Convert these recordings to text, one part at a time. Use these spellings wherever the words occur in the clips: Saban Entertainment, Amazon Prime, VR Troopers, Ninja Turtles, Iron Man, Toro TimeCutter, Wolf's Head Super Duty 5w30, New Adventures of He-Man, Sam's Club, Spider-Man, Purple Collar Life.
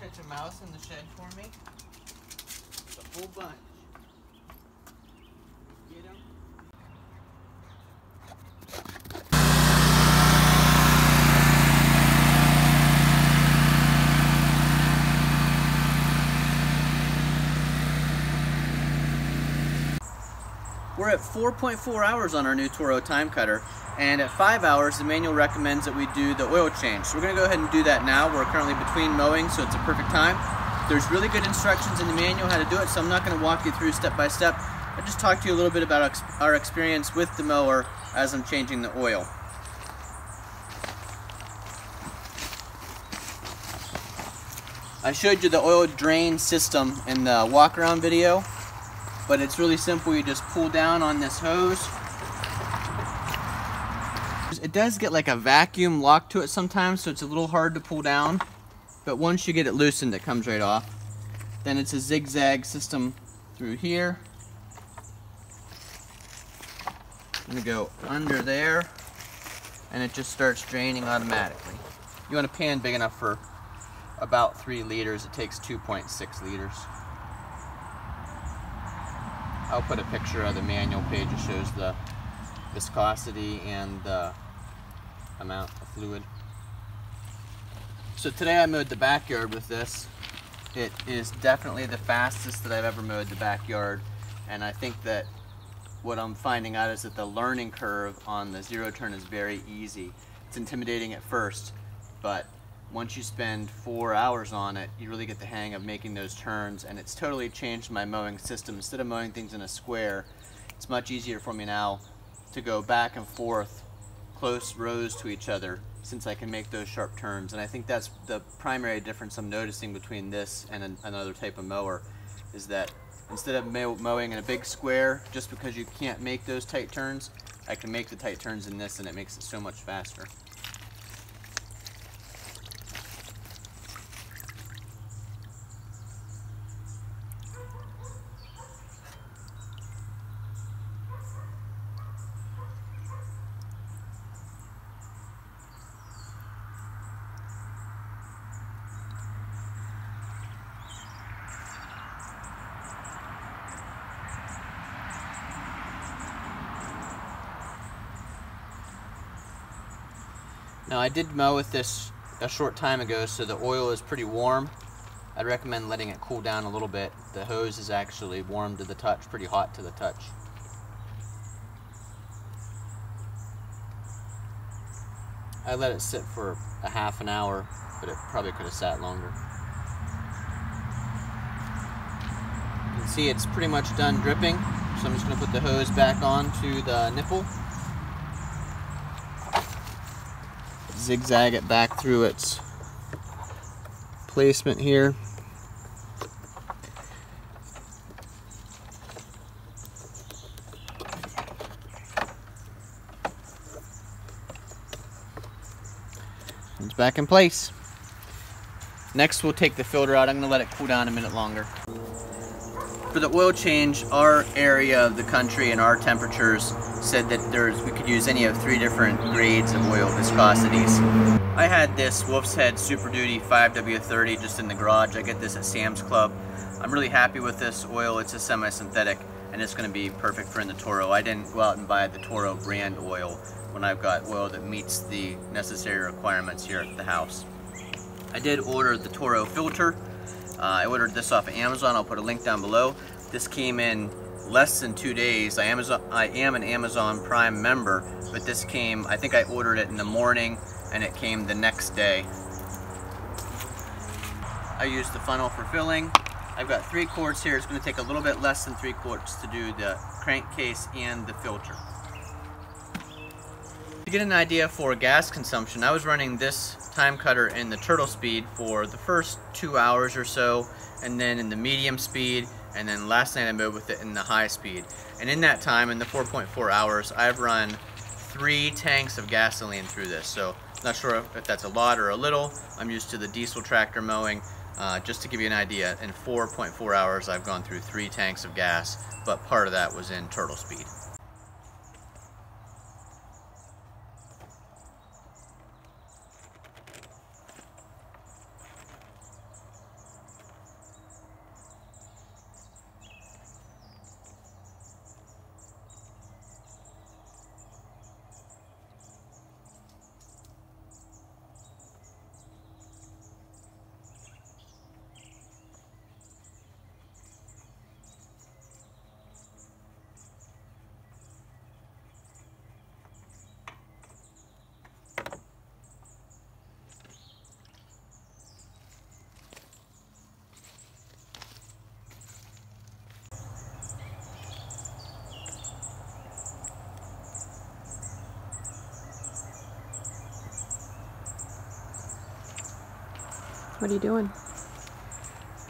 Catch a mouse in the shed for me. There's a whole bunch. Get them. We're at 4.4 hours on our new Toro TimeCutter, and at 5 hours, the manual recommends that we do the oil change. So we're gonna go ahead and do that now. We're currently between mowing, so it's a perfect time. There's really good instructions in the manual how to do it, so I'm not gonna walk you through step by step. I'll just talk to you a little bit about our experience with the mower as I'm changing the oil. I showed you the oil drain system in the walk around video. But it's really simple, you just pull down on this hose. It does get like a vacuum lock to it sometimes, so it's a little hard to pull down. But once you get it loosened, it comes right off. Then it's a zigzag system through here. I'm gonna go under there, and it just starts draining automatically. You want a pan big enough for about 3 liters, it takes 2.6 liters. I'll put a picture of the manual page that shows the viscosity and the amount of fluid. So today I mowed the backyard with this. It is definitely the fastest that I've ever mowed the backyard, and I think that what I'm finding out is that the learning curve on the zero turn is very easy. It's intimidating at first, but once you spend 4 hours on it, you really get the hang of making those turns, and it's totally changed my mowing system. Instead of mowing things in a square, it's much easier for me now to go back and forth, close rows to each other, since I can make those sharp turns. And I think that's the primary difference I'm noticing between this and another type of mower, is that instead of mowing in a big square, just because you can't make those tight turns, I can make the tight turns in this, and it makes it so much faster. Now I did mow with this a short time ago, so the oil is pretty warm. I'd recommend letting it cool down a little bit. The hose is actually warm to the touch, pretty hot to the touch. I let it sit for a half an hour, but it probably could have sat longer. You can see it's pretty much done dripping, so I'm just going to put the hose back onto the nipple. Zigzag it back through its placement here. It's back in place. Next we'll take the filter out. I'm gonna let it cool down a minute longer. For the oil change, our area of the country and our temperatures said that we could use any of 3 different grades of oil viscosities. I had this Wolf's Head Super Duty 5w30 just in the garage. I get this at Sam's Club. I'm really happy with this oil. It's a semi-synthetic, and it's going to be perfect for in the Toro. I didn't go out and buy the Toro brand oil when I've got oil that meets the necessary requirements here at the house. I did order the Toro filter. I ordered this off of Amazon. I'll put a link down below. This came in less than 2 days. I am an Amazon Prime member, but this came, I think I ordered it in the morning and it came the next day. I used the funnel for filling. I've got 3 quarts here. It's going to take a little bit less than 3 quarts to do the crankcase and the filter. To get an idea for gas consumption, I was running this TimeCutter in the turtle speed for the first 2 hours or so, and then in the medium speed, and then last night I mowed with it in the high speed. And in that time, in the 4.4 hours, I've run 3 tanks of gasoline through this, so not sure if that's a lot or a little. I'm used to the diesel tractor mowing. Just to give you an idea, in 4.4 hours I've gone through 3 tanks of gas, but part of that was in turtle speed. What are you doing?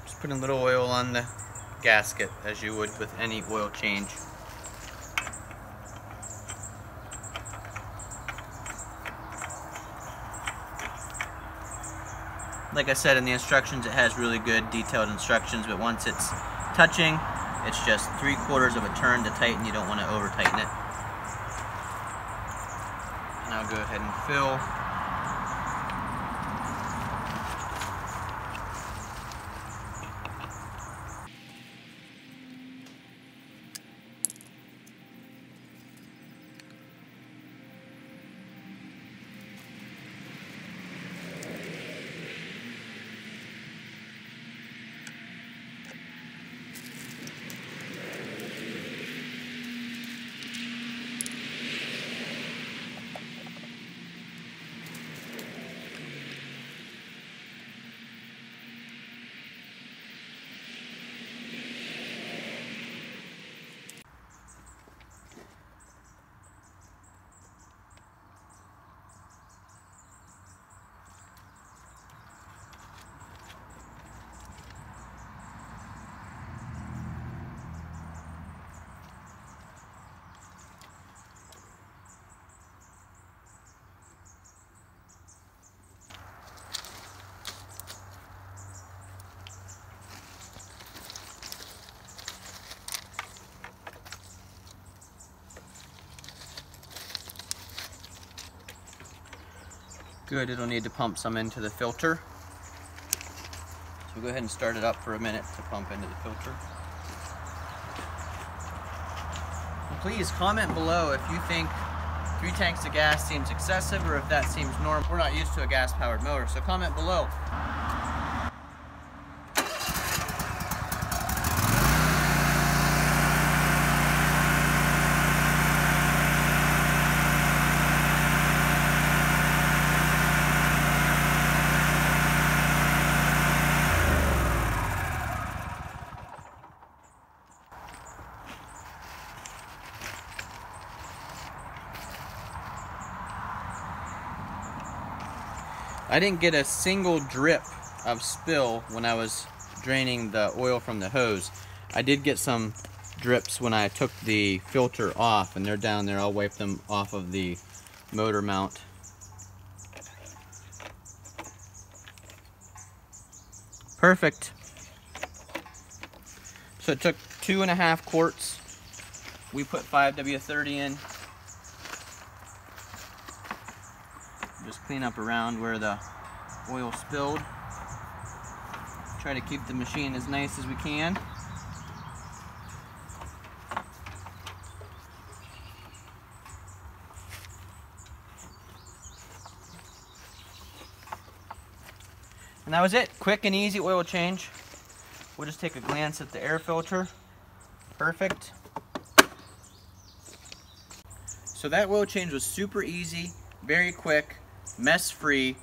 Just putting a little oil on the gasket, as you would with any oil change. Like I said in the instructions, it has really good detailed instructions, but once it's touching, it's just 3/4 of a turn to tighten. You don't want to over tighten it. And I'll go ahead and fill. Good, it'll need to pump some into the filter. So we'll go ahead and start it up for a minute to pump into the filter. And please comment below if you think 3 tanks of gas seems excessive or if that seems normal. We're not used to a gas-powered motor, so comment below. I didn't get a single drip of spill when I was draining the oil from the hose. I did get some drips when I took the filter off, and they're down there. I'll wipe them off of the motor mount. Perfect. So it took 2.5 quarts. We put 5w30 in. Just clean up around where the oil spilled. Try to keep the machine as nice as we can. And that was it. Quick and easy oil change. We'll just take a glance at the air filter. Perfect. So that oil change was super easy, very quick. Mess free.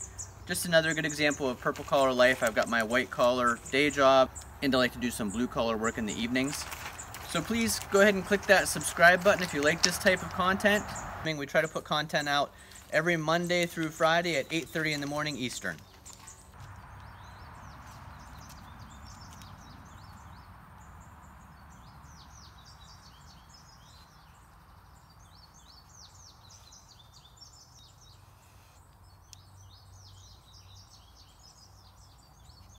Just another good example of Purple Collar life. I've got my white collar day job, and I like to do some blue collar work in the evenings. So please go ahead and click that subscribe button if you like this type of content. We try to put content out every Monday through Friday at 8:30 in the morning Eastern.